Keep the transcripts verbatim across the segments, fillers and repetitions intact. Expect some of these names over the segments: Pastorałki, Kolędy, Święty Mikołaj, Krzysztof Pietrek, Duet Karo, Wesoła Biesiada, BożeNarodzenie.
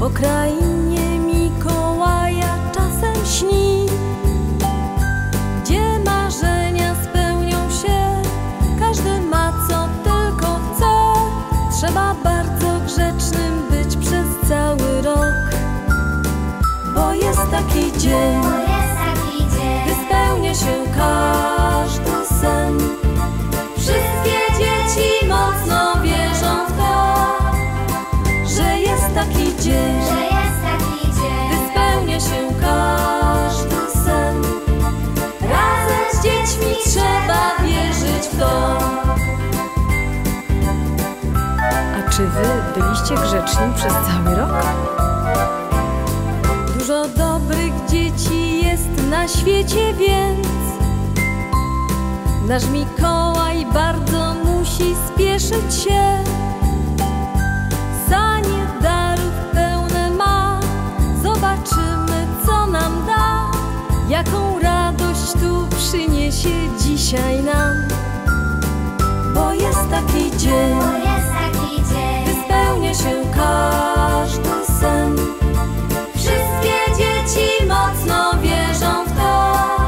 O krainie Mikołaja czasem śni, gdzie marzenia spełnią się, każdy ma co tylko chce. Trzeba bardzo grzecznym być przez cały rok, bo jest taki dzień, bo jest taki dzień, gdy spełnia się każdy sen. Wszystkie dzieci mocno wierzą w to, że jest taki dzień, że jest taki dzień, gdy spełnia się każdy sen. Razem z dziećmi trzeba wierzyć w to. A czy wy byliście grzeczni przez cały rok? Dużo dobrych dzieci jest na świecie, więc nasz Mikołaj bardzo musi spieszyć się. Zobaczymy, co nam da, jaką radość tu przyniesie dzisiaj nam. Bo jest taki dzień, bo jest taki dzień, gdy spełnia się każdy sen. Wszystkie dzieci mocno wierzą w to,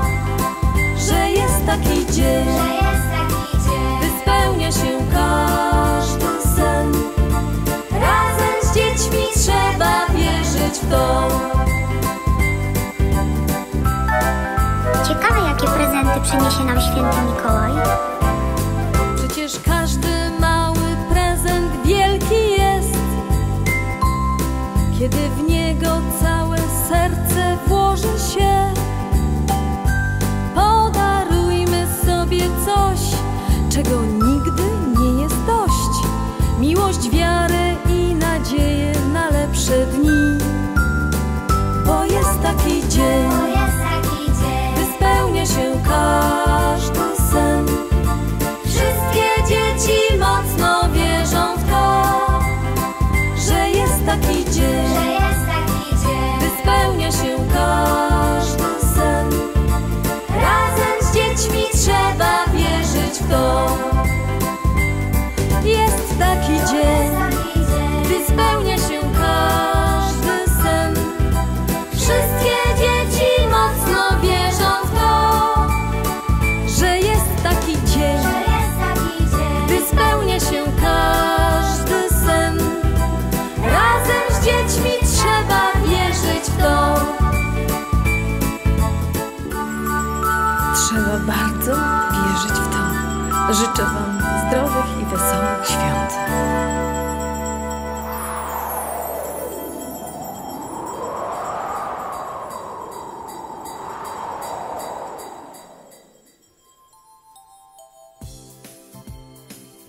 że jest taki dzień, że jest taki dzień, gdy spełnia się każdy sen. Razem z dziećmi trzeba w to. Ciekawe, jakie prezenty przyniesie nam Święty Mikołaj. Przecież każdy mały prezent wielki jest, kiedy w niego całe serce włoży się. Podarujmy sobie coś, czego nigdy nie jest dość. Miłość, wiarę i nadzieję na lepsze dni. Bo jest taki dzień, bo jest taki dzień, gdy spełnia się każdy sen. Wszystkie dzieci mocno wierzą w to, że jest taki dzień, że jest taki dzień, gdy spełnia się każdy sen. Razem z dziećmi trzeba wierzyć w to. Jest taki dzień, gdy spełnia się każdy. Trzeba bardzo wierzyć w to. Życzę wam zdrowych i wesołych świąt.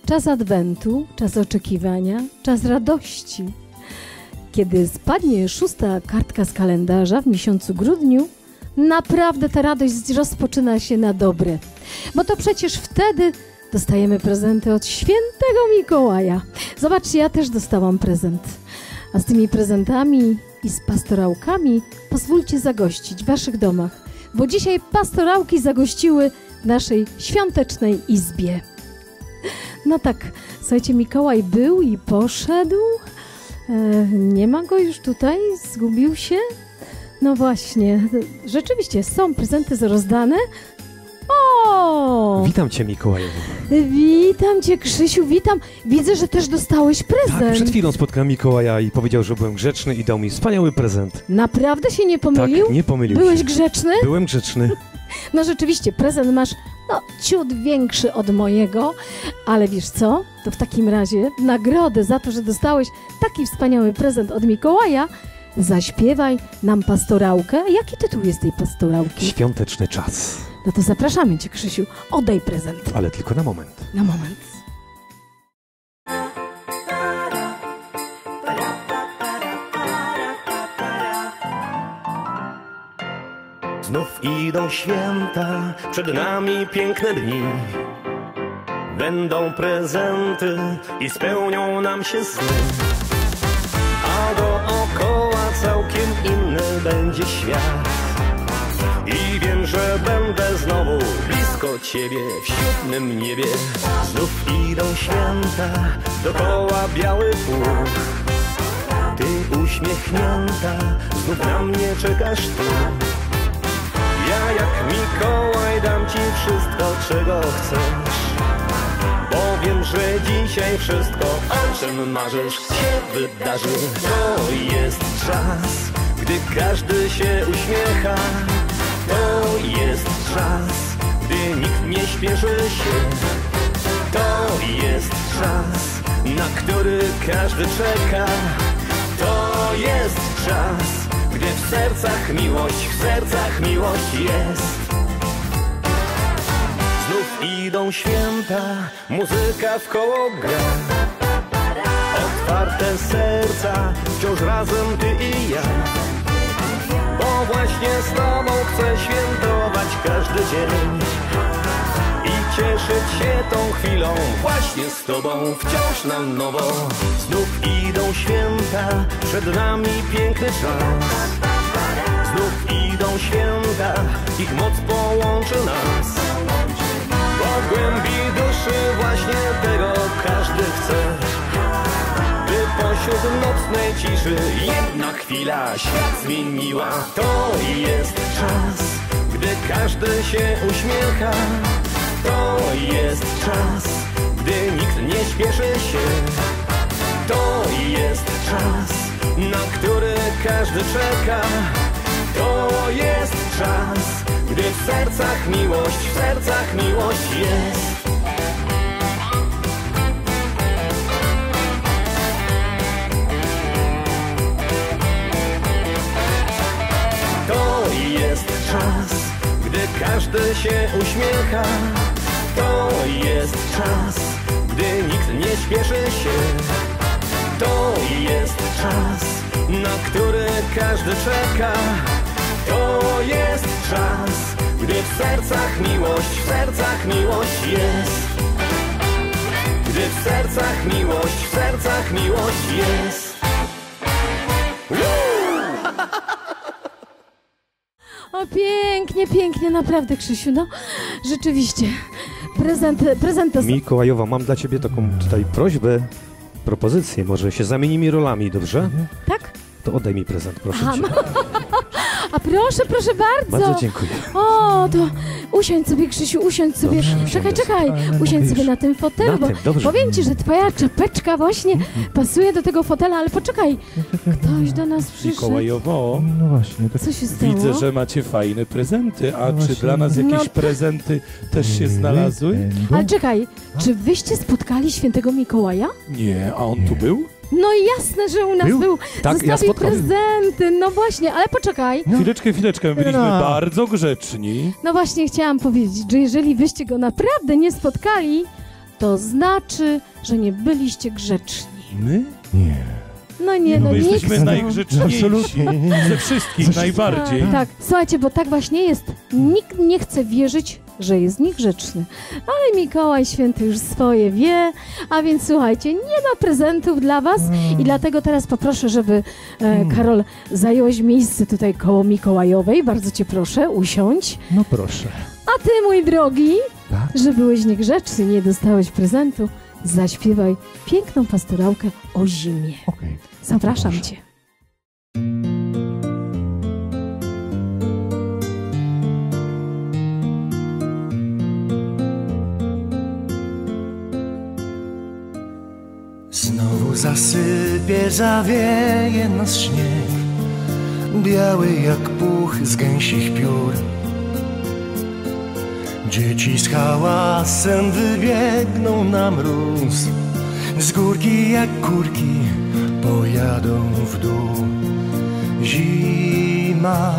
Czas adwentu, czas oczekiwania, czas radości. Kiedy spadnie szósta kartka z kalendarza w miesiącu grudniu, naprawdę ta radość rozpoczyna się na dobre, bo to przecież wtedy dostajemy prezenty od Świętego Mikołaja. Zobaczcie, ja też dostałam prezent. A z tymi prezentami i z pastorałkami pozwólcie zagościć w waszych domach, bo dzisiaj pastorałki zagościły w naszej świątecznej izbie. No tak, słuchajcie, Mikołaj był i poszedł. E, nie ma go już tutaj, zgubił się. No właśnie, rzeczywiście są prezenty rozdane. O! Witam cię, Mikołaju. Witam cię, Krzysiu, witam. Widzę, że też dostałeś prezent. Tak, przed chwilą spotkałem Mikołaja i powiedział, że byłem grzeczny i dał mi wspaniały prezent. Naprawdę się nie pomylił? Tak, nie pomylił Byłeś się. grzeczny? Byłem grzeczny. No rzeczywiście, prezent masz no, ciut większy od mojego, ale wiesz co? To w takim razie w nagrodę za to, że dostałeś taki wspaniały prezent od Mikołaja, zaśpiewaj nam pastorałkę. Jaki tytuł jest tej pastorałki? Świąteczny czas. No to zapraszamy cię, Krzysiu. Oddaj prezent. Ale tylko na moment. Na moment. Znów idą święta, przed nami piękne dni. Będą prezenty i spełnią nam się sny. A dookoła całkiem inny będzie świat. I wiem, że będę znowu blisko Ciebie w siódmym niebie. Znów idą święta, dookoła biały puch. Ty uśmiechnięta, znów na mnie czekasz tu. Ja jak Mikołaj dam Ci wszystko, czego chcesz. Bo wiem, że dzisiaj wszystko, o czym marzysz, się wydarzy. To jest czas, gdy każdy się uśmiecha. To jest czas, gdy nikt nie śpieszy się. To jest czas, na który każdy czeka. To jest czas, gdy w sercach miłość, w sercach miłość jest. Znów idą święta, muzyka wkoło gra. Otwarte serca, wciąż razem Ty i ja. Bo właśnie z Tobą chcę świętować każdy dzień i cieszyć się tą chwilą, właśnie z Tobą wciąż na nowo. Znów idą święta, przed nami piękny czas. Znów idą święta, ich moc połączy nas. Bo w głębi duszy właśnie tego każdy chce. Pośród nocnej ciszy jedna chwila świat zmieniła. To jest czas, gdy każdy się uśmiecha. To jest czas, gdy nikt nie śpieszy się. To jest czas, na który każdy czeka. To jest czas, gdy w sercach miłość, w sercach miłość jest. Czas, gdy każdy się uśmiecha. To jest czas, gdy nikt nie śpieszy się. To jest czas, na który każdy czeka. To jest czas, gdy w sercach miłość, w sercach miłość jest. Gdy w sercach miłość, w sercach miłość jest. O, pięknie, pięknie, naprawdę, Krzysiu, no rzeczywiście, prezent, prezent to... Mikołajowa, mam dla Ciebie taką tutaj prośbę, propozycję, może się zamienimy rolami, dobrze? Mhm. Tak? To oddaj mi prezent, proszę Aha, Cię. A proszę, proszę bardzo. Bardzo dziękuję. O, to usiądź sobie, Krzysiu, usiądź sobie. Dobrze, czekaj, czekaj, usiądź już sobie na tym fotelu, na bo tym, powiem Ci, że Twoja czapeczka właśnie mm-hmm. pasuje do tego fotela, ale poczekaj, ktoś do nas przyszedł. Mikołajowo, no właśnie, tak. Co się stało? Widzę, że macie fajne prezenty, a no czy dla nas jakieś no. prezenty też się znalazły? Ale czekaj, czy Wyście spotkali Świętego Mikołaja? Nie, a on tu był? No jasne, że u nas był, był. Tak, zostawił ja prezenty, no właśnie, ale poczekaj. No. Chwileczkę, chwileczkę, byliśmy no. bardzo grzeczni. No właśnie, chciałam powiedzieć, że jeżeli Wyście go naprawdę nie spotkali, to znaczy, że nie byliście grzeczni. My? Nie. No nie, no, no jesteśmy nikt. Jesteśmy najgrzeczniejsi ze wszystkich, najbardziej. Tak, tak, słuchajcie, bo tak właśnie jest. Nikt nie chce wierzyć, że jest niegrzeczny. Ale Mikołaj Święty już swoje wie, a więc słuchajcie, nie ma prezentów dla Was i dlatego teraz poproszę, żeby e, Karol, zająłeś miejsce tutaj koło Mikołajowej. Bardzo Cię proszę, usiądź. No proszę. A Ty, mój drogi, tak? że byłeś niegrzeczny, nie dostałeś prezentu, zaśpiewaj piękną pastorałkę o zimie. Okay. Zapraszam no Cię. Znowu zasypie, zawieje nas śnieg, biały jak puch z gęsich piór. Dzieci z hałasem wybiegną na mróz, z górki jak kurki pojadą w dół. Zima,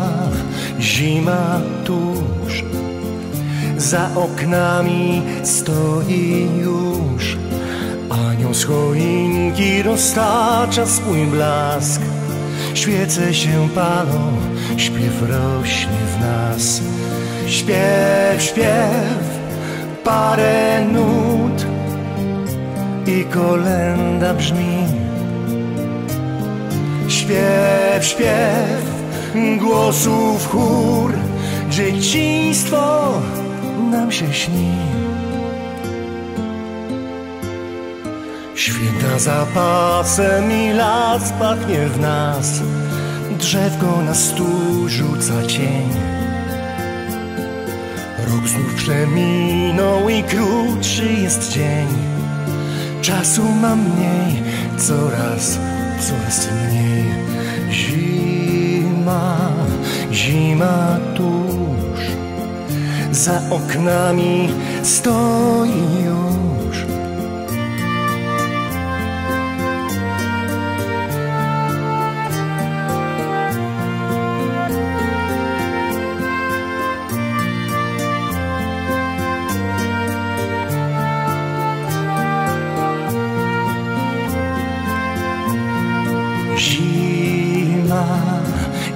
zima tuż, za oknami stoi już. Anioł z choinki roztacza swój blask, świece się palą, śpiew rośnie w nas. Śpiew, śpiew, parę nut i kolęda brzmi. Śpiew, śpiew, głosów chór, dzieciństwo nam się śni. Święta za pasem i las pachnie w nas, drzewko na stół rzuca cień. Rok znów przeminął i krótszy jest dzień. Czasu mam mniej, coraz, coraz mniej. Zima, zima tuż, za oknami stoi już.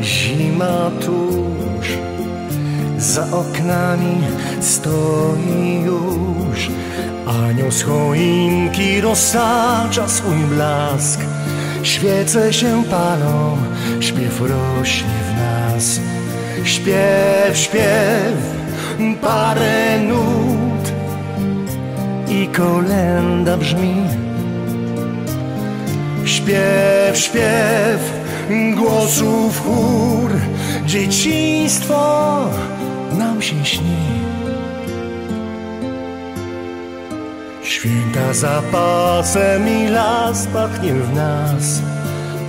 Zima tuż, za oknami stoi już. Anioł z choinki rozsacza swój blask. Świece się palą, śpiew rośnie w nas. Śpiew, śpiew, parę nut i kolęda brzmi. Śpiew, śpiew, głosów chór, dzieciństwo nam się śni. Święta za pasem i las pachnie w nas,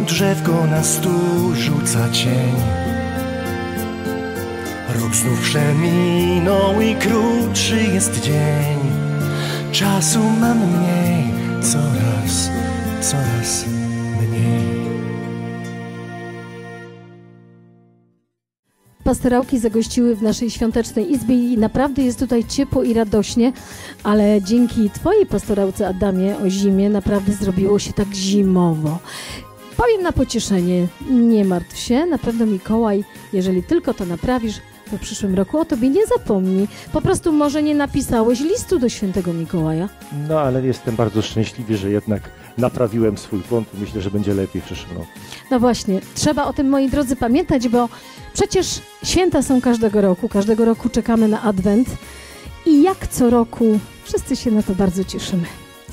drzewko na stół rzuca cień. Rok znów przeminął i krótszy jest dzień. Czasu mam mniej, coraz, coraz mniej. Pastorałki zagościły w naszej świątecznej izbie i naprawdę jest tutaj ciepło i radośnie, ale dzięki twojej pastorałce, Adamie, o zimie naprawdę zrobiło się tak zimowo. Powiem na pocieszenie, nie martw się, na pewno Mikołaj, jeżeli tylko to naprawisz, to w przyszłym roku o tobie nie zapomni. Po prostu może nie napisałeś listu do Świętego Mikołaja. No ale jestem bardzo szczęśliwy, że jednak naprawiłem swój błąd. Myślę, że będzie lepiej w przyszłym roku. No właśnie, trzeba o tym, moi drodzy, pamiętać, bo przecież święta są każdego roku. Każdego roku czekamy na Adwent i jak co roku wszyscy się na to bardzo cieszymy.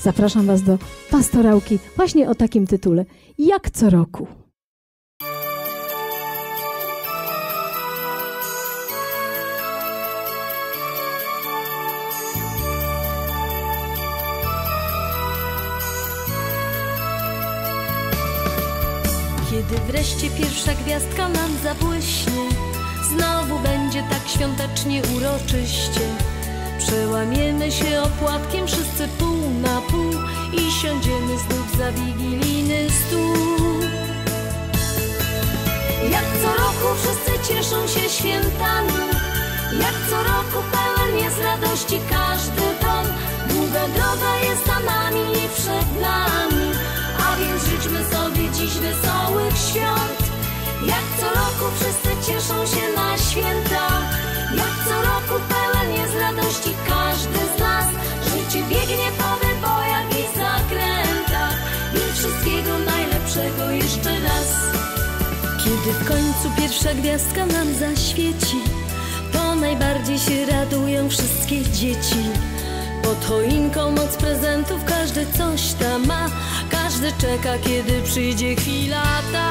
Zapraszam was do pastorałki właśnie o takim tytule. Jak co roku. Kiedy wreszcie pierwsza gwiazdka nam zabłyśnie, znowu będzie tak świątecznie uroczyście. Przełamiemy się opłatkiem wszyscy pół na pół i siądziemy znów za wigilijny stół. Jak co roku wszyscy cieszą się świętami, jak co roku pełen jest radości każdy dom. Długa droga jest za nami i przed nami, a więc życzmy sobie dziś wesołych świąt. Jak co roku wszyscy cieszą się na święta, jak co roku pełen jest radości każdy z nas. Życie biegnie po wybojach i zakrętach i wszystkiego najlepszego jeszcze raz. Kiedy w końcu pierwsza gwiazdka nam zaświeci, to najbardziej się radują wszystkie dzieci. Pod choinką moc prezentów każdy coś tam ma, każdy czeka, kiedy przyjdzie chwila ta.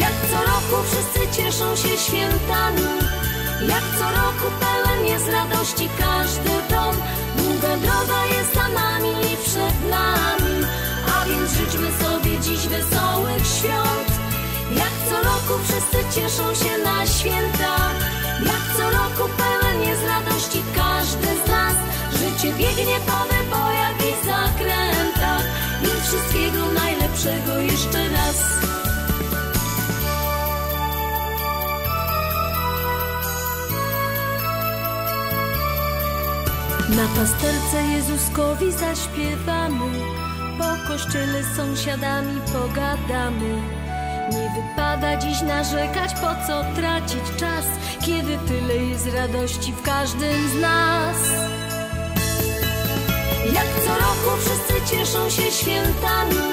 Jak co roku wszyscy cieszą się świętami, jak co roku pełen jest radości każdy dom. Długa droga jest za nami i przed nami, a więc życzmy sobie dziś wesołych świąt. Jak co roku wszyscy cieszą się na święta, jak co roku pełen jest radości każdy z nas. Życie biegnie po wybojach i zakrętach i wszystkiego najlepszego jeszcze raz. Na pasterce Jezuskowi zaśpiewamy, po kościele z sąsiadami pogadamy. Nie wypada dziś narzekać, po co tracić czas, kiedy tyle jest radości w każdym z nas. Jak co roku wszyscy cieszą się świętami,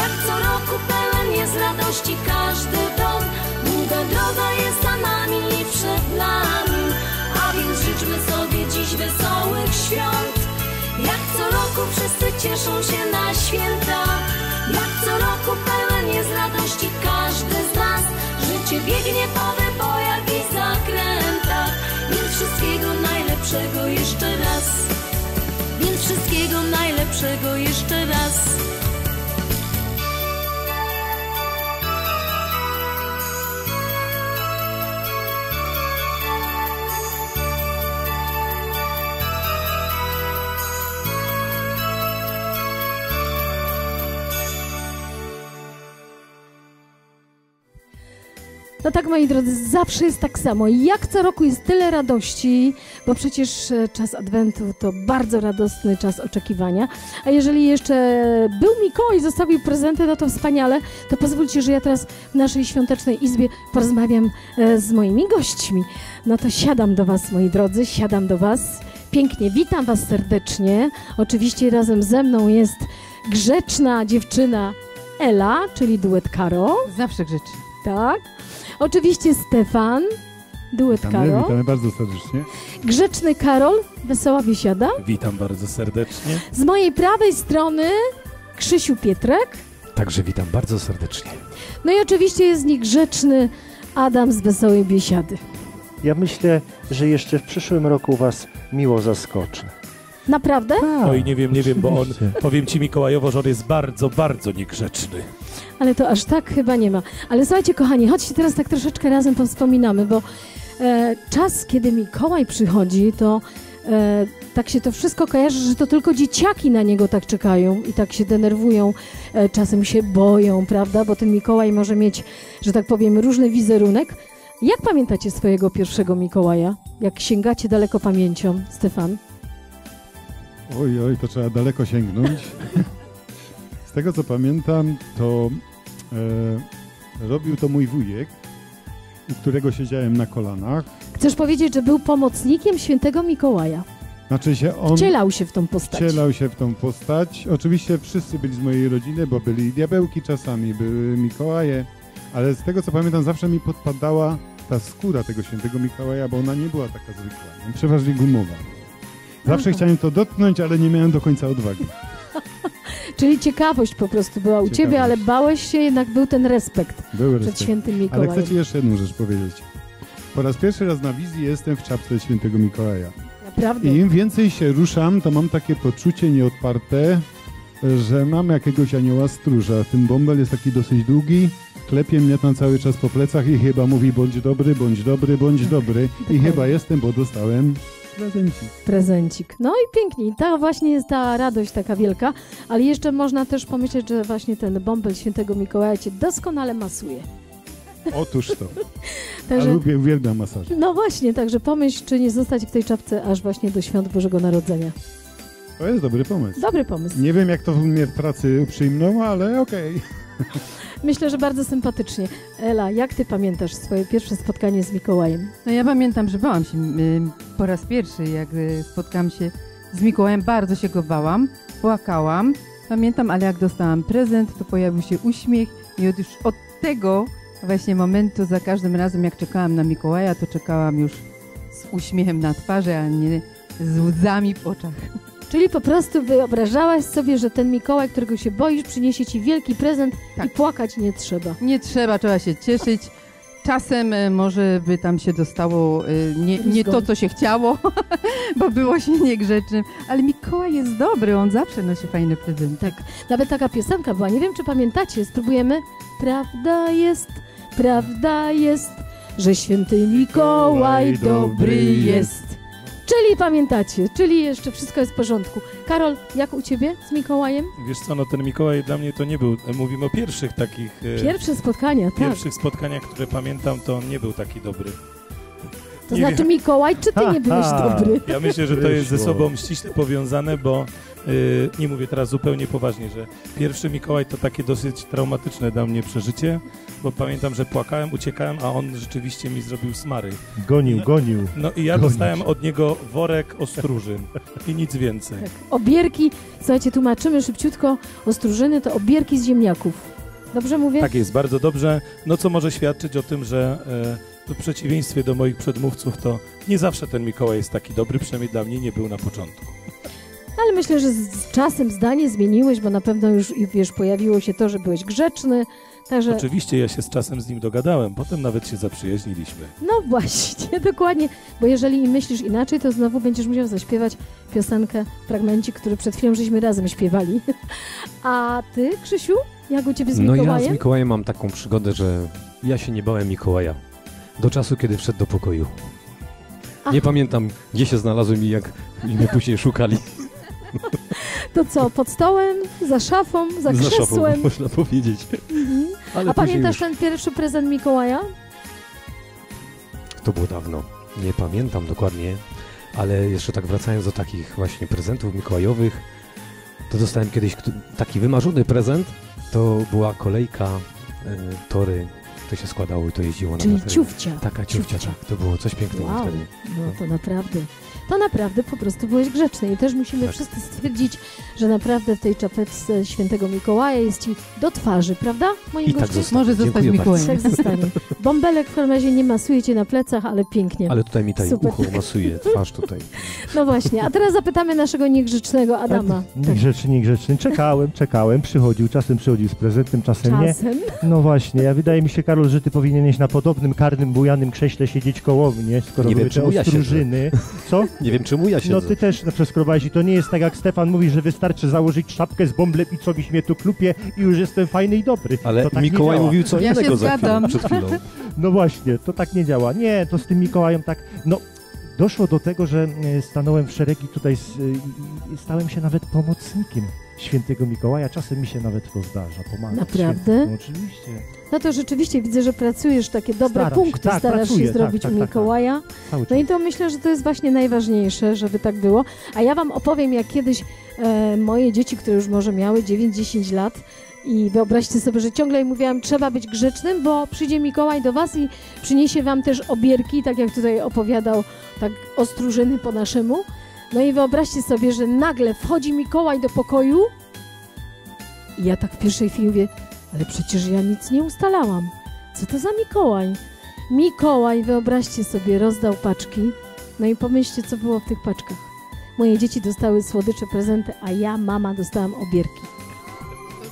jak co roku pełen jest radości każdy dom. Długa droga jest za nami i przed nami, a więc życzmy sobie dziś wesołych świąt. Jak co roku wszyscy cieszą się na święta, jak co roku pełen jest radości każdy z nas. Życie biegnie po wybojach i zakrętach, więc wszystkiego najlepszego jeszcze raz. Więc wszystkiego najlepszego jeszcze raz. No tak, moi drodzy, zawsze jest tak samo. Jak co roku jest tyle radości, bo przecież czas Adwentu to bardzo radosny czas oczekiwania. A jeżeli jeszcze był Mikołaj i zostawił prezenty, no to wspaniale, to pozwólcie, że ja teraz w naszej świątecznej izbie porozmawiam z moimi gośćmi. No to siadam do was, moi drodzy, siadam do was. Pięknie, witam was serdecznie. Oczywiście razem ze mną jest grzeczna dziewczyna Ela, czyli duet Karo. Zawsze grzecznie. Tak. Oczywiście Stefan, duet witamy, Karol. Witamy bardzo serdecznie. Grzeczny Karol, Wesoła Biesiada. Witam bardzo serdecznie. Z mojej prawej strony Krzysiu Pietrek. Także witam bardzo serdecznie. No i oczywiście jest niegrzeczny Adam z Wesołej Biesiady. Ja myślę, że jeszcze w przyszłym roku was miło zaskoczę. Naprawdę? A, no i nie wiem, nie wiem, bo on, powiem ci Mikołajowo, że on jest bardzo, bardzo niegrzeczny. Ale to aż tak chyba nie ma. Ale słuchajcie, kochani, chodźcie teraz tak troszeczkę razem powspominamy, bo e, czas, kiedy Mikołaj przychodzi, to e, tak się to wszystko kojarzy, że to tylko dzieciaki na niego tak czekają i tak się denerwują, e, czasem się boją, prawda? Bo ten Mikołaj może mieć, że tak powiem, różny wizerunek. Jak pamiętacie swojego pierwszego Mikołaja? Jak sięgacie daleko pamięcią, Stefan? Oj, oj, to trzeba daleko sięgnąć. Z tego, co pamiętam, to e, robił to mój wujek, u którego siedziałem na kolanach. Chcesz powiedzieć, że był pomocnikiem świętego Mikołaja? Znaczy się on... Wcielał się w tą postać. Wcielał się w tą postać. Oczywiście wszyscy byli z mojej rodziny, bo byli diabełki czasami, były Mikołaje, ale z tego, co pamiętam, zawsze mi podpadała ta skóra tego świętego Mikołaja, bo ona nie była taka zwykła, przeważnie gumowa. Zawsze Aha. chciałem to dotknąć, ale nie miałem do końca odwagi. Czyli ciekawość po prostu była u ciekawość. Ciebie, ale bałeś się, jednak był ten respekt był przed respekt. Świętym Mikołajem. Ale chcę ci jeszcze jedną rzecz powiedzieć. Po raz pierwszy raz na wizji jestem w czapce świętego Mikołaja. Naprawdę? I im więcej się ruszam, to mam takie poczucie nieodparte, że mam jakiegoś anioła stróża. Ten bąbel jest taki dosyć długi, klepie mnie tam cały czas po plecach i chyba mówi bądź dobry, bądź dobry, bądź tak. dobry. I tak. chyba jestem, bo dostałem... Prezencik. Prezencik. No i pięknie. I ta właśnie jest ta radość taka wielka, ale jeszcze można też pomyśleć, że właśnie ten bąbel świętego Mikołaja cię doskonale masuje. Otóż to. Także, a lubię, uwielbiam masaże. No właśnie, także pomyśl, czy nie zostać w tej czapce aż właśnie do świąt Bożego Narodzenia. To jest dobry pomysł. Dobry pomysł. Nie wiem, jak to mnie w pracy przyjmną, ale okej. Okay. Myślę, że bardzo sympatycznie. Ela, jak ty pamiętasz swoje pierwsze spotkanie z Mikołajem? No ja pamiętam, że bałam się po raz pierwszy, jak spotkałam się z Mikołajem, bardzo się go bałam, płakałam. Pamiętam, ale jak dostałam prezent, to pojawił się uśmiech i od, już od tego właśnie momentu za każdym razem, jak czekałam na Mikołaja, to czekałam już z uśmiechem na twarzy, a nie z łzami w oczach. Czyli po prostu wyobrażałaś sobie, że ten Mikołaj, którego się boisz, przyniesie ci wielki prezent tak. i płakać nie trzeba. Nie trzeba, trzeba się cieszyć. Czasem może by tam się dostało nie, nie to, co się chciało, bo było się niegrzecznym, ale Mikołaj jest dobry, on zawsze nosi fajny prezent. Tak. Nawet taka piosenka była, nie wiem, czy pamiętacie, spróbujemy. Prawda jest, prawda jest, że święty Mikołaj dobry jest. Czyli pamiętacie, czyli jeszcze wszystko jest w porządku. Karol, jak u ciebie z Mikołajem? Wiesz co, no ten Mikołaj dla mnie to nie był, mówimy o pierwszych takich... Pierwsze spotkania, pierwszych tak. Pierwszych spotkaniach, które pamiętam, to on nie był taki dobry. To nie znaczy wiem. Mikołaj, czy ty nie byłeś ha, ha. dobry? Ja myślę, że to jest ze sobą ściśle powiązane, bo yy, nie mówię teraz zupełnie poważnie, że pierwszy Mikołaj to takie dosyć traumatyczne dla mnie przeżycie, bo pamiętam, że płakałem, uciekałem, a on rzeczywiście mi zrobił smary. Gonił, no, gonił. No i ja gonić. dostałem od niego worek ostróżyn i nic więcej. Tak. Obierki, słuchajcie, tłumaczymy szybciutko, ostróżyny to obierki z ziemniaków. Dobrze mówię? Tak jest, bardzo dobrze. No co może świadczyć o tym, że e, w przeciwieństwie do moich przedmówców to nie zawsze ten Mikołaj jest taki dobry, przynajmniej dla mnie nie był na początku. Ale myślę, że z czasem zdanie zmieniłeś, bo na pewno już, wiesz, pojawiło się to, że byłeś grzeczny. Także... Oczywiście, ja się z czasem z nim dogadałem, potem nawet się zaprzyjaźniliśmy. No właśnie, dokładnie, bo jeżeli myślisz inaczej, to znowu będziesz musiał zaśpiewać piosenkę, fragmencik, który przed chwilą żeśmy razem śpiewali. A ty, Krzysiu, jak u ciebie z Mikołajem? No ja z Mikołajem mam taką przygodę, że ja się nie bałem Mikołaja do czasu, kiedy wszedł do pokoju. Aha. Nie pamiętam, gdzie się znalazłem i jak i mnie później szukali. To co, pod stołem, za szafą, za krzesłem? Za szafą, można powiedzieć. Mhm. Ale a pamiętasz już... ten pierwszy prezent Mikołaja? To było dawno. Nie pamiętam dokładnie, ale jeszcze tak wracając do takich właśnie prezentów mikołajowych, to dostałem kiedyś taki wymarzony prezent. To była kolejka, y, tory, to się składało i to jeździło na Czyli ciufcia. Taka ciufcia, ciufcia, tak. To było coś pięknego wow. wtedy. No, no to naprawdę. To naprawdę po prostu byłeś grzeczny i też musimy tak. wszyscy stwierdzić, że naprawdę w tej czapeczce Świętego Mikołaja jest ci do twarzy, prawda? Moi tak Może zostać Mikołajem. Tak zostanie. Bąbelek w farmazie nie masuje cię na plecach, ale pięknie. Ale tutaj mi tutaj Super. ucho masuje, twarz tutaj. No właśnie, a teraz zapytamy naszego niegrzecznego Adama. Tak. Niegrzeczny, niegrzeczny. Czekałem, czekałem, przychodził, czasem przychodził z prezentem, czasem, czasem nie. No właśnie, ja wydaje mi się, Karol, że ty powinieneś na podobnym karnym, bujanym krześle siedzieć koło mnie, skoro nie były te ostróżyny. Co? Nie wiem, czemu ja się. No ty też przeskrobałeś i to nie jest tak, jak Stefan mówi, że wystarczy założyć szapkę z bąblem i co mi się tu klupie i już jestem fajny i dobry. Ale tak Mikołaj mówił co ja innego za chwilę, przed chwilą. No właśnie, to tak nie działa. Nie, to z tym Mikołajem tak... No, doszło do tego, że stanąłem w szeregi tutaj, z, stałem się nawet pomocnikiem Świętego Mikołaja. Czasem mi się nawet to zdarza, pomagać. Naprawdę? Święty, no oczywiście. No to rzeczywiście widzę, że pracujesz takie dobre Staram punkty, się, tak, starasz pracuję, się zrobić tak, tak, u Mikołaja. Tak, tak. No i to myślę, że to jest właśnie najważniejsze, żeby tak było. A ja wam opowiem, jak kiedyś e, moje dzieci, które już może miały dziewięć dziesięć lat i wyobraźcie sobie, że ciągle im mówiłam, trzeba być grzecznym, bo przyjdzie Mikołaj do was i przyniesie wam też obierki, tak jak tutaj opowiadał, tak ostróżyny po naszemu. No i wyobraźcie sobie, że nagle wchodzi Mikołaj do pokoju i ja tak w pierwszej chwili mówię, ale przecież ja nic nie ustalałam. Co to za Mikołaj? Mikołaj, wyobraźcie sobie, rozdał paczki. No i pomyślcie, co było w tych paczkach. Moje dzieci dostały słodycze, prezenty, a ja, mama, dostałam obierki.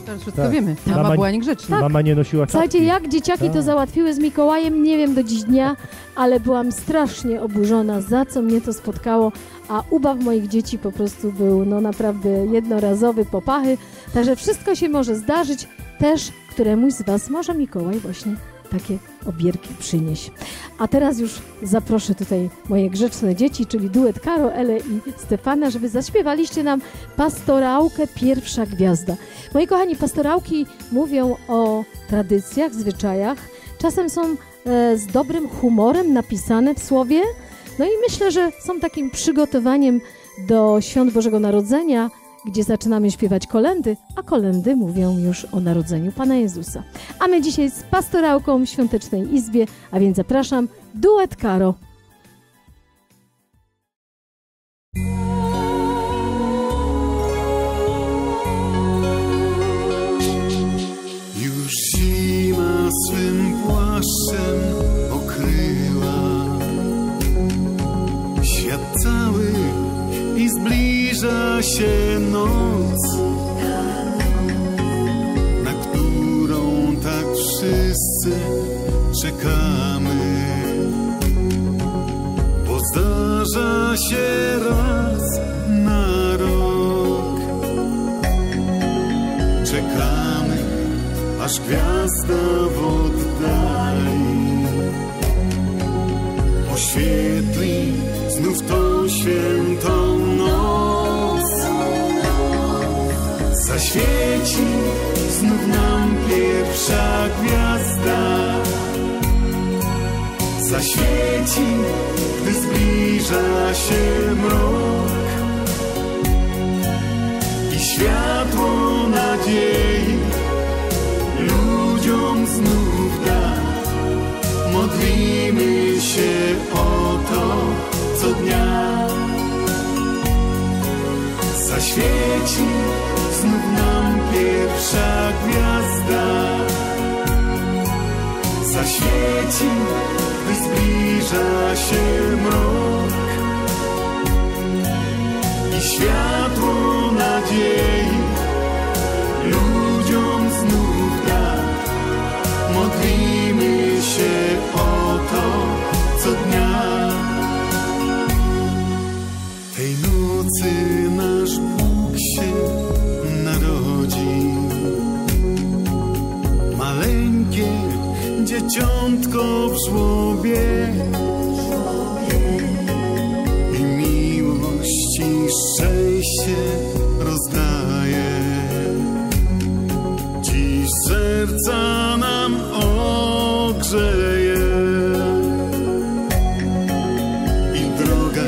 To już wszystko tak. wiemy. Mama, mama była niegrzeczna. Tak. Mama nie nosiła czapki. Słuchajcie, jak dzieciaki tak. to załatwiły z Mikołajem, nie wiem do dziś dnia, ale byłam strasznie oburzona, za co mnie to spotkało, a ubaw moich dzieci po prostu był no naprawdę jednorazowy, popachy. Także wszystko się może zdarzyć. Też któremuś z was może Mikołaj właśnie takie obierki przynieść. A teraz już zaproszę tutaj moje grzeczne dzieci, czyli duet Karo, Elę i Stefana, żeby zaśpiewaliście nam pastorałkę Pierwsza Gwiazda. Moi kochani, pastorałki mówią o tradycjach, zwyczajach. Czasem są e, z dobrym humorem napisane w słowie. No i myślę, że są takim przygotowaniem do Świąt Bożego Narodzenia, gdzie zaczynamy śpiewać kolędy, a kolędy mówią już o narodzeniu Pana Jezusa. A my dzisiaj z pastorałką w Świątecznej Izbie, a więc zapraszam duet Karo. Już zima swym płaszczem okryła świat cały i zbliża się noc, na którą tak wszyscy czekamy, bo zdarza się raz na rok. Czekamy, aż gwiazda w oddali oświetli znów tą świętą noc, zaświeci znów nam pierwsza gwiazda, zaświeci, gdy zbliża się mrok. I światło nadziei ludziom znów da. Modlimy się o to co dnia. Zaświeci znów nam pierwsza gwiazda. Zaświeci, gdy zbliża się mrok. I światło nadziei ludziom znów da. Modlimy się o to co dnia. Tej nocy nasz Bóg się narodzi. Maleńkie dzieciątko w żłobie i miłość i szczęście rozdaje. Dziś serca nam ogrzeje i drogę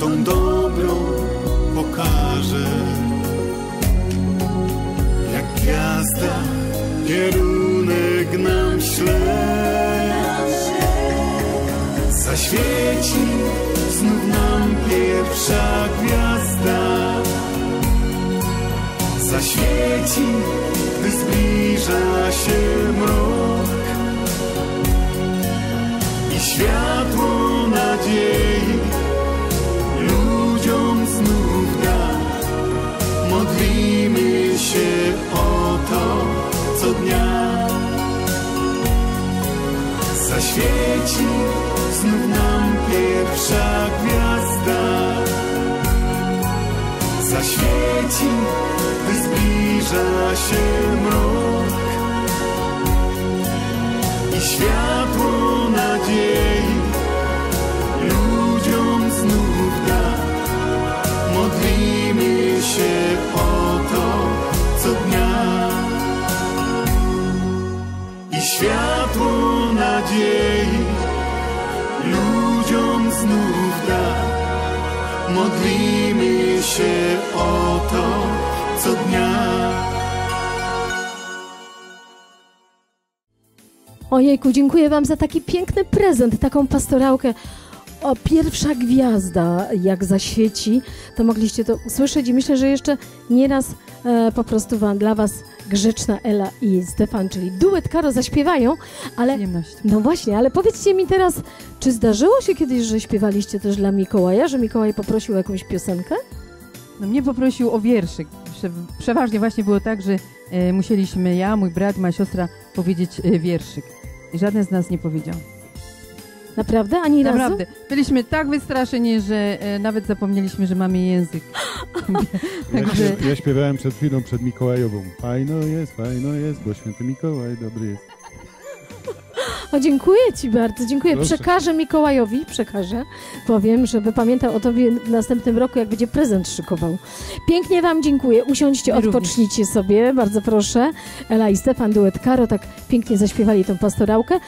tą dobrą pokaże. Jak gwiazda kierunek nam zaświeci znów nam pierwsza gwiazda. Zaświeci, gdy zbliża się mrok. I światło nadziei ludziom znów da. Modlimy się o to co dnia. Zaświeci znów nam pierwsza gwiazda. Zaświeci, gdy zbliża się mrok. I światło nadziei ludziom znów da. Modlimy się o to co dnia. I światło nadziei ludziom znów da. Modlimy się o to co dnia. Ojejku, dziękuję wam za taki piękny prezent, taką pastorałkę. O, pierwsza gwiazda, jak zaświeci, to mogliście to usłyszeć i myślę, że jeszcze nieraz e, po prostu wam, dla was Grzeczna Ela i Stefan, czyli Duet Karo, zaśpiewają, ale... Przyjemność. No właśnie, ale powiedzcie mi teraz, czy zdarzyło się kiedyś, że śpiewaliście też dla Mikołaja, że Mikołaj poprosił o jakąś piosenkę? No mnie poprosił o wierszyk. Przeważnie właśnie było tak, że e, musieliśmy ja, mój brat, moja siostra powiedzieć e, wierszyk i żaden z nas nie powiedział. Naprawdę? Ani razu? Naprawdę. Byliśmy tak wystraszeni, że e, nawet zapomnieliśmy, że mamy język. Także... ja, ja śpiewałem przed chwilą, przed Mikołajową. Fajno jest, fajno jest, bo Święty Mikołaj dobry jest. O, dziękuję ci bardzo, dziękuję. Proszę. Przekażę Mikołajowi, przekażę. Powiem, żeby pamiętał o tobie w następnym roku, jak będzie prezent szykował. Pięknie wam dziękuję. Usiądźcie, my odpocznijcie również sobie, bardzo proszę. Ela i Stefan, Duet Karo, tak pięknie zaśpiewali tą pastorałkę.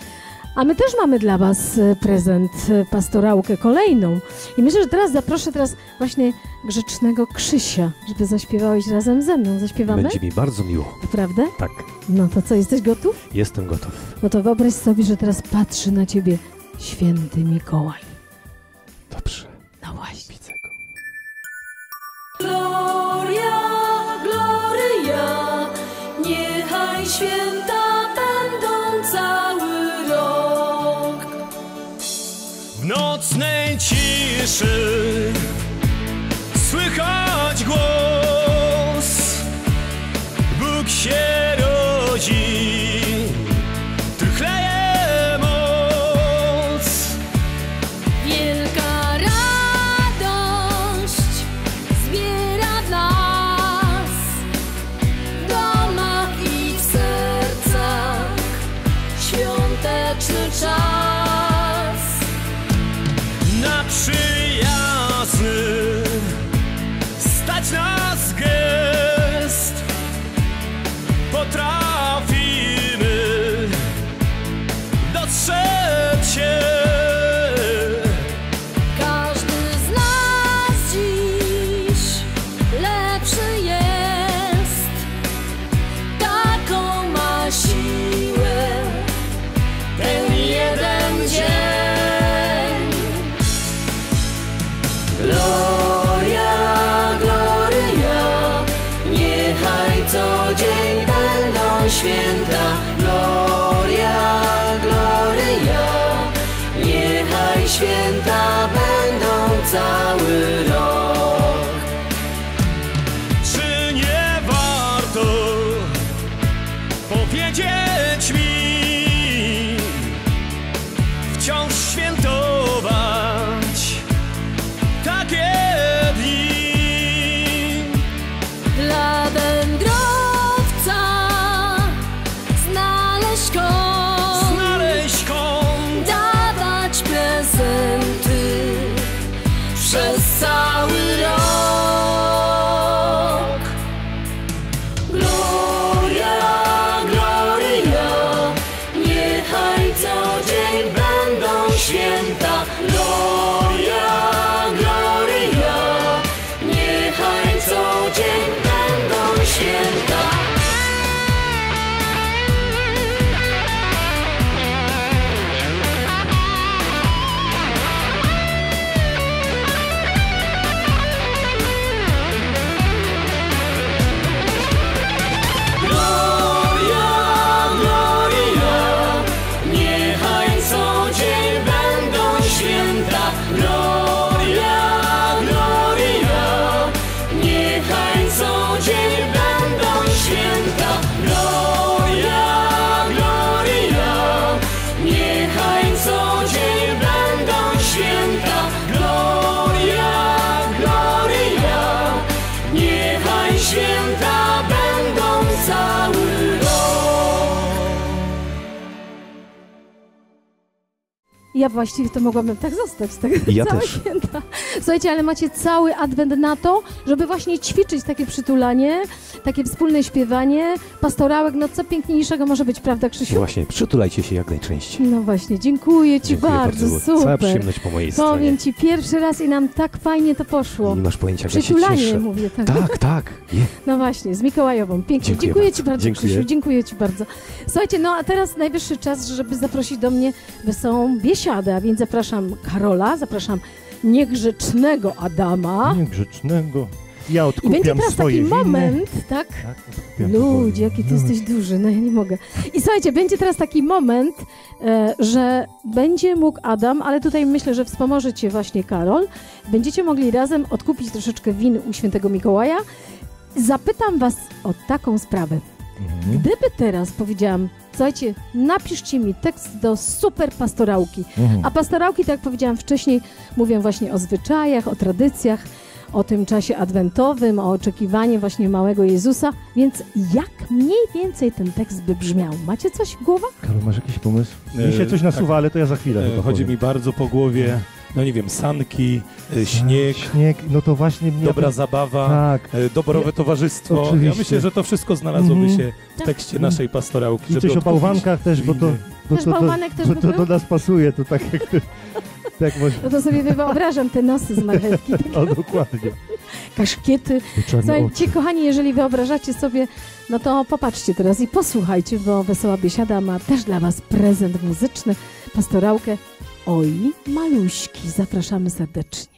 A my też mamy dla was prezent, pastorałkę kolejną. I myślę, że teraz zaproszę teraz właśnie Grzecznego Krzysia, żeby zaśpiewałeś razem ze mną. Zaśpiewamy? Będzie mi bardzo miło. Prawda? Tak. No to co, jesteś gotów? Jestem gotów. No to wyobraź sobie, że teraz patrzy na ciebie Święty Mikołaj. Dobrze. No właśnie. Widzę go. Gloria, gloria, niechaj święta będą cały. W nocnej ciszy słychać głos. Bóg się rodzi, tu chleje moc. Wielka radość zbiera w nas, w domach i w sercach świąteczny czas. Przyjazny stać nas gest, potrafimy dostrzec się. co dzień będą święta. Gloria, gloria, niechaj święta będą cały rok. Czy nie warto powiedzieć mi, wciąż świętować takie dni? Dla wędrowca znaleźć kąt, znaleźć kąt, dawać prezenty przez cały rok. Gloria, gloria, niechaj co dzień będą święta. Gloria, gloria, niechaj co dzień będą święta. Gloria, gloria, niechaj co dzień będą święta. Gloria, gloria, niechaj co dzień będą święta. Gloria, gloria, niechaj co dzień będą święta. Gloria, gloria, niechaj święta będą cały rok. Ja właściwie to mogłabym tak zostać z tego Ja całe też. święta. Słuchajcie, ale macie cały adwent na to, żeby właśnie ćwiczyć takie przytulanie, takie wspólne śpiewanie, pastorałek, no co piękniejszego może być, prawda, Krzysiu? Właśnie, przytulajcie się jak najczęściej. No właśnie, dziękuję Ci Dziękuję bardzo, było cała super. przyjemność po mojej stronie. Powiem Ci, pierwszy raz i nam tak fajnie to poszło. Nie masz pojęcia, jak ja się Przytulanie, cieszę. mówię tak. Tak, tak. Je. No właśnie, z Mikołajową. Pięknie. Dziękuję, Dziękuję Ci bardzo. bardzo, Dziękuję. Krzysiu, dziękuję Ci bardzo. Słuchajcie, no a teraz najwyższy czas, żeby zaprosić do mnie Wesołą Biesiadę, a więc zapraszam Karola, zapraszam niegrzecznego Adama. Niegrzecznego. Ja I będzie odkupiam teraz swoje taki winy. moment, tak? Tak, odkupiam Ludzie, powoli. jaki ty jesteś duży, no ja nie mogę. I słuchajcie, będzie teraz taki moment, e, że będzie mógł Adam, ale tutaj myślę, że wspomoże cię właśnie Karol. Będziecie mogli razem odkupić troszeczkę win u Świętego Mikołaja. Zapytam was o taką sprawę. Mhm. Gdyby teraz powiedziałam, słuchajcie, napiszcie mi tekst do super pastorałki. Mhm. A pastorałki, tak jak powiedziałam wcześniej, mówią właśnie o zwyczajach, o tradycjach, o tym czasie adwentowym, o oczekiwaniu właśnie małego Jezusa, więc jak mniej więcej ten tekst by brzmiał? Macie coś w głowach? Karol, masz jakiś pomysł? Mi się coś nasuwa, tak. ale to ja za chwilę. E, chyba Chodzi powiem. mi bardzo po głowie, no nie wiem, sanki, e, śnieg, Śnieg, no to właśnie mnie... dobra zabawa, Tak. e, dobrowe towarzystwo. Oczywiście. Ja myślę, że to wszystko znalazłoby Mhm. się w Tak. tekście naszej pastorałki. I żeby coś o odkupić bałwankach też, bo to, winy. bo Też to, to, bałwanek też bo by to był? do nas pasuje, to tak jak... Tak może... No to sobie wyobrażam te nosy z marchewki. O, dokładnie. Kaszkiety. Słuchajcie, kochani, jeżeli wyobrażacie sobie, no to popatrzcie teraz i posłuchajcie, bo Wesoła Biesiada ma też dla was prezent muzyczny, pastorałkę Oj Maluśki. Zapraszamy serdecznie.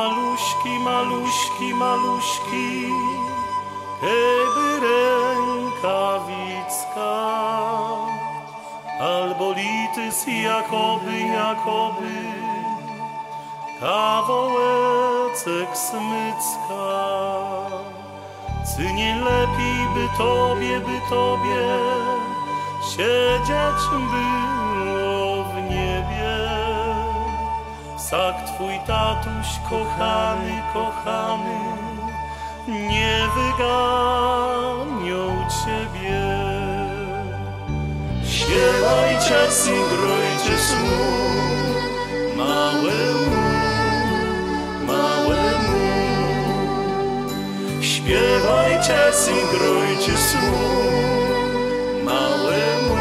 Maluśki, maluśki, maluśki, keby rękawicka, albo litys jakoby, jakoby, kawałecek smycka. Czy nie lepiej by tobie, by tobie siedzieć było w niebie? Tak twój tatuś kochany, kochany, nie wyganią ciebie. Śpiewajcie, singrujcie słów małemu, małemu. Śpiewajcie, singrujcie słów małemu,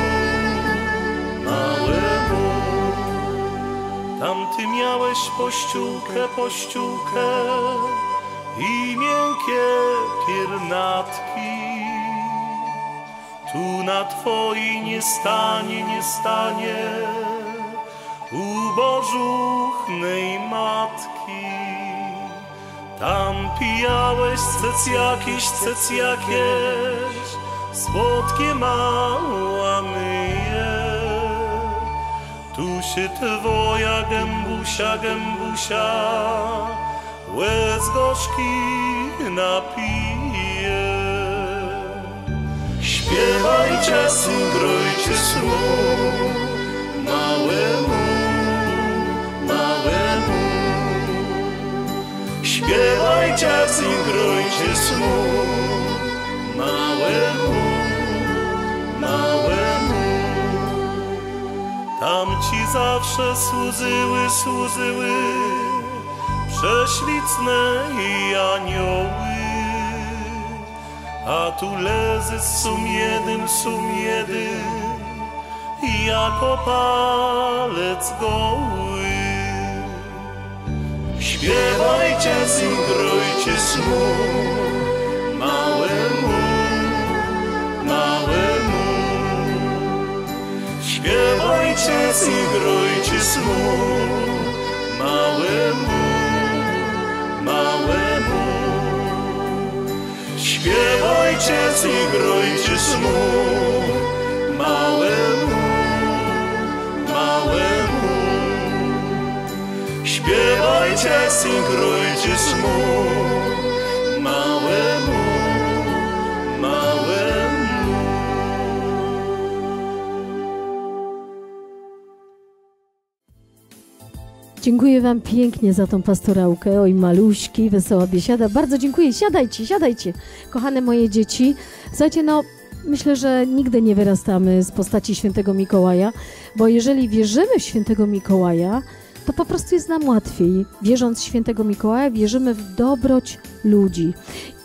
małemu. Tam ty miałeś pościółkę, pościółkę i miękkie piernatki. Tu na twojej nie stanie, nie stanie ubożuchnej matki. Tam pijałeś cec jakiś, cec jakieś, słodkie mała myje. Tu się twoja gębusia, gębusia łez gorzkich napije. Śpiewajcie, syngrujcie słów małemu, małemu. Śpiewajcie, syngrujcie słów małemu, małemu. Tamci zawsze służyły, służyły prześlicne i anioły. A tu lezy z sum jednym, sum jednym, jako palec goły. Śpiewajcie, syngrujcie słów małemu, małemu. Śpiewajcie, syngrujcie słów małemu, małemu. Śpiewajcie, syngrujcie słów małemu, małemu. Śpiewajcie, syngrujcie słów małemu, małemu. Dziękuję wam pięknie za tą pastorałkę. Oj, maluśki, Wesoła Biesiada. Bardzo dziękuję. Siadajcie, siadajcie. Kochane moje dzieci. Słuchajcie, no... myślę, że nigdy nie wyrastamy z postaci Świętego Mikołaja, bo jeżeli wierzymy w Świętego Mikołaja, to po prostu jest nam łatwiej. Wierząc w Świętego Mikołaja, wierzymy w dobroć ludzi.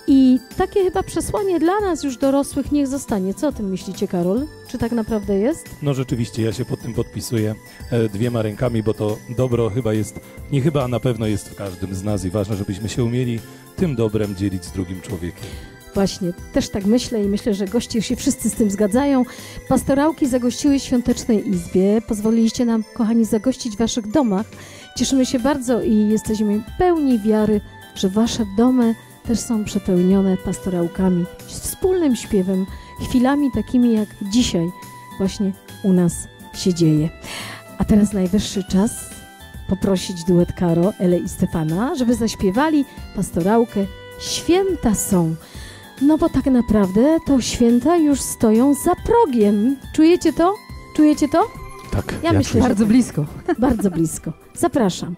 I takie chyba przesłanie dla nas już dorosłych niech zostanie. Co o tym myślicie, Karol? Czy tak naprawdę jest? No rzeczywiście, ja się pod tym podpisuję e, dwiema rękami, bo to dobro chyba jest, nie chyba, a na pewno jest w każdym z nas i ważne, żebyśmy się umieli tym dobrem dzielić z drugim człowiekiem. Właśnie, też tak myślę i myślę, że goście się wszyscy z tym zgadzają. Pastorałki zagościły w świątecznej izbie. Pozwoliliście nam, kochani, zagościć w waszych domach. Cieszymy się bardzo i jesteśmy pełni wiary, że wasze domy też są przepełnione pastorałkami, wspólnym śpiewem, chwilami takimi jak dzisiaj właśnie u nas się dzieje. A teraz najwyższy czas poprosić duet Karo, Elę i Stefana, żeby zaśpiewali pastorałkę Święta są. No bo tak naprawdę to święta już stoją za progiem. Czujecie to? Czujecie to? Tak. Ja, ja myślę, że bardzo blisko. Bardzo blisko. Zapraszam.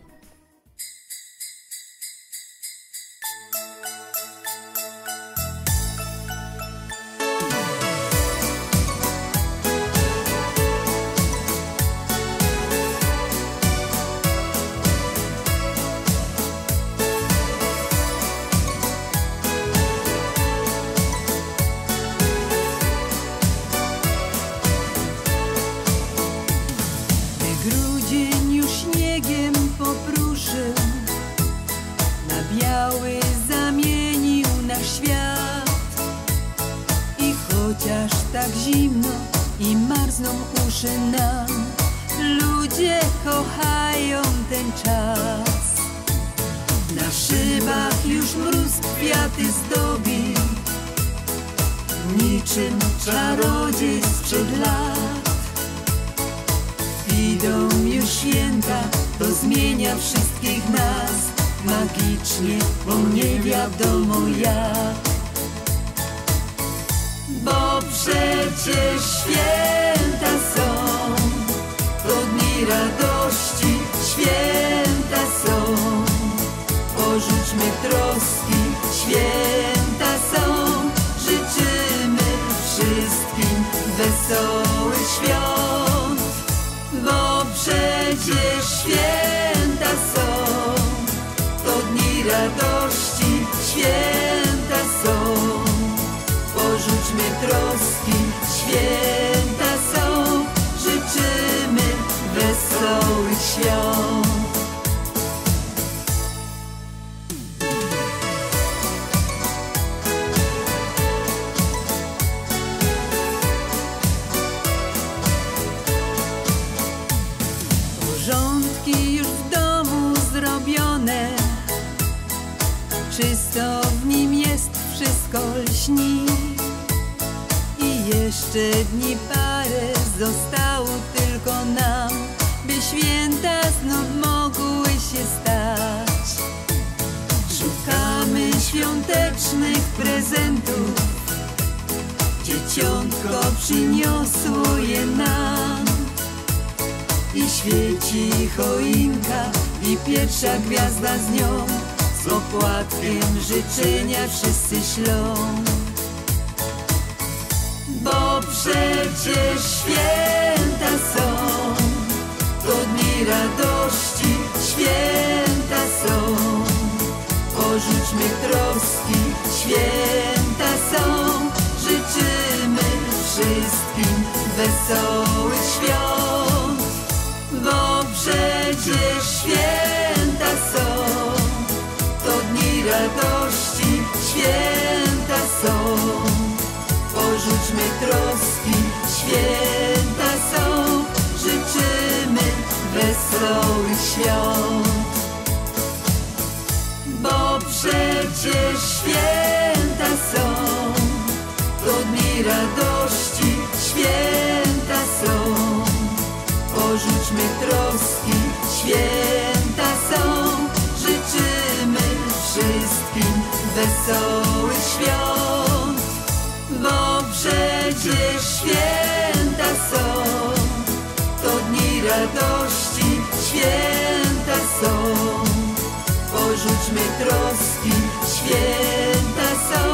Święta są, życzymy wesołych świąt. Jeszcze dni parę zostało tylko nam, by święta znów mogły się stać. Szukamy świątecznych prezentów, dzieciątko przyniosło je nam. I świeci choinka i pierwsza gwiazda z nią, z opłatkiem życzenia wszyscy ślą. Bo przecież święta są, to dni radości, święta są. Porzućmy troski, święta są. Życzymy wszystkim wesołych świąt. Bo przecież święta są, to dni radości, święta są. Porzućmy troski, święta są. Życzymy wesołych świąt. Bo przecież święta są, to dni radości, święta są. Porzućmy troski, święta są. Życzymy wszystkim wesołych świąt. Bo przecież święta są, to dni radości, święta są. Porzućmy troski, święta są.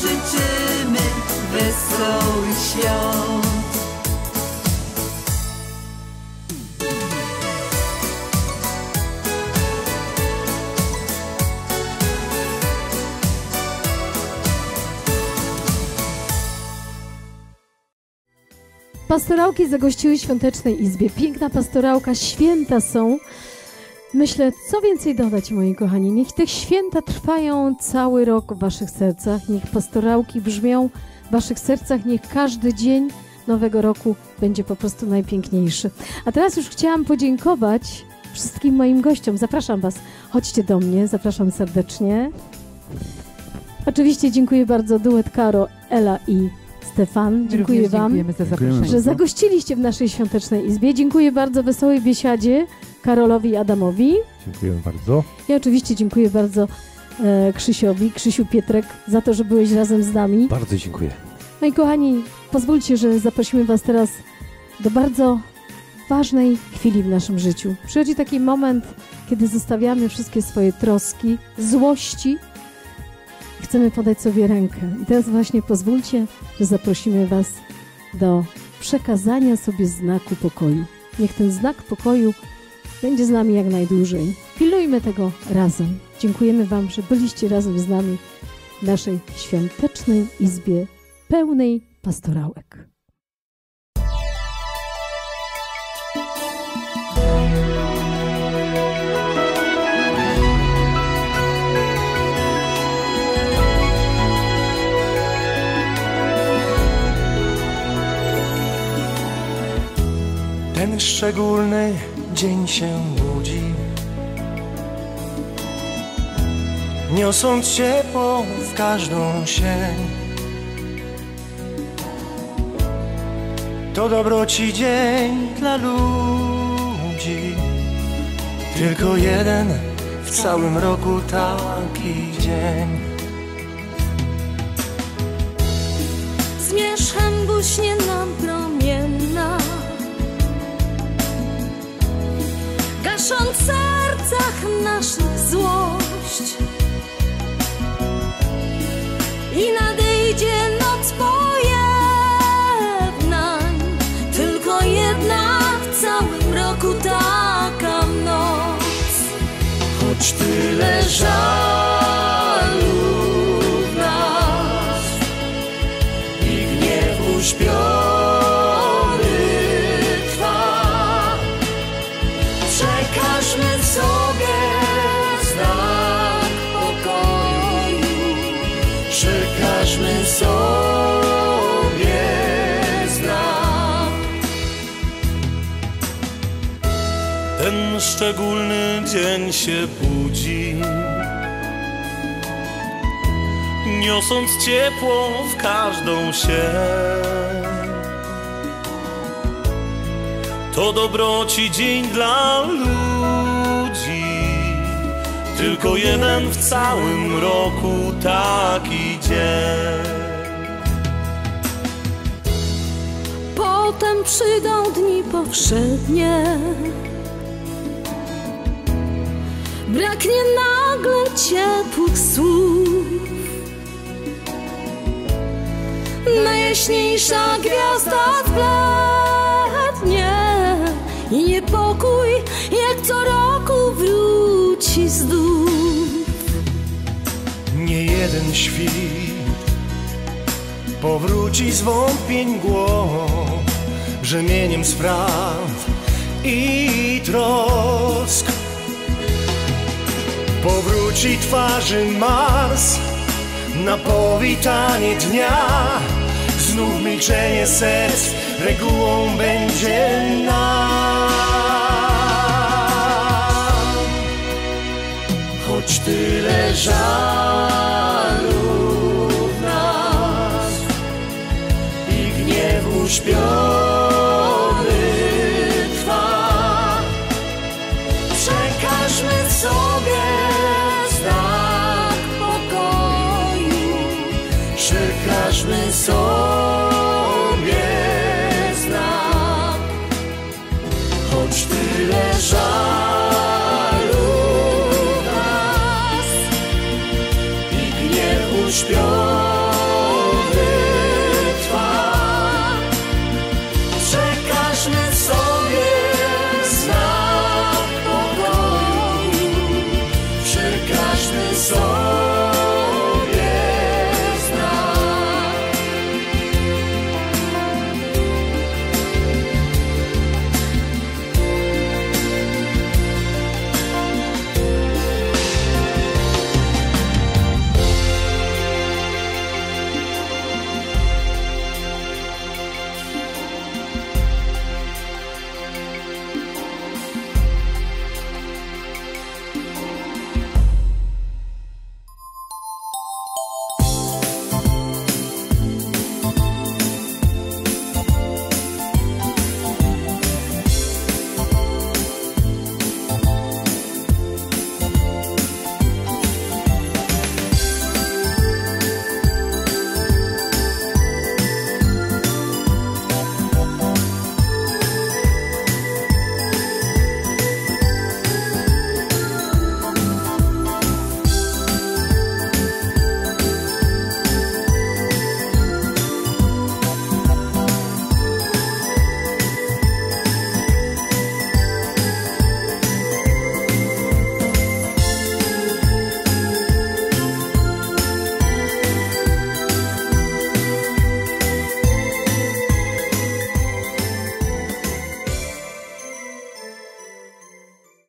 Życzymy wesołych świąt. Pastorałki zagościły w świątecznej izbie. Piękna pastorałka, święta są. Myślę, co więcej dodać, moi kochani. Niech te święta trwają cały rok w waszych sercach. Niech pastorałki brzmią w waszych sercach. Niech każdy dzień nowego roku będzie po prostu najpiękniejszy. A teraz już chciałam podziękować wszystkim moim gościom. Zapraszam was. Chodźcie do mnie. Zapraszam serdecznie. Oczywiście dziękuję bardzo Duet Karo, Ela i Stefan, dziękuję wam, za że zagościliście w naszej świątecznej izbie. Dziękuję bardzo Wesołej Biesiadzie, Karolowi i Adamowi. Dziękuję bardzo. I oczywiście dziękuję bardzo e, Krzysiowi, Krzysiu Pietrek, za to, że byłeś razem z nami. Bardzo dziękuję. No i kochani, pozwólcie, że zaprosimy was teraz do bardzo ważnej chwili w naszym życiu. Przychodzi taki moment, kiedy zostawiamy wszystkie swoje troski, złości. Chcemy podać sobie rękę. I teraz właśnie pozwólcie, że zaprosimy was do przekazania sobie znaku pokoju. Niech ten znak pokoju będzie z nami jak najdłużej. Pilnujmy tego razem. Dziękujemy wam, że byliście razem z nami w naszej świątecznej izbie pełnej pastorałek. Ten szczególny dzień się budzi, niosąc ciepło w każdą sień. To dobroci dzień dla ludzi, tylko jeden w całym roku taki dzień. Zmierzchem buśnie nam promienna, gasząc w sercach naszą złość. I nadejdzie noc pojednań, tylko jedna w całym roku taka noc. Choć tyle żalu w nas i gniew uśpiony, każmy sobie znak pokoju, przekażmy sobie znak. Ten szczególny dzień się budzi, niosąc ciepło w każdą sień. to dobroci dzień dla ludzi. Tylko jeden w całym roku taki dzień. Potem przyjdą dni powszednie, braknie nagle ciepłych słów. Najjaśniejsza gwiazda zblednie i niepokój jak co roku wróci z dół. Nie jeden świt powróci z wątpień głąb, brzemieniem spraw i trosk. Powróci twarzy Mars na powitanie dnia. Znów milczenie serc regułą będzie nam. Choć tyle żalu w nas i gniew uśpią, każdy sobie zna, choć tyle żal.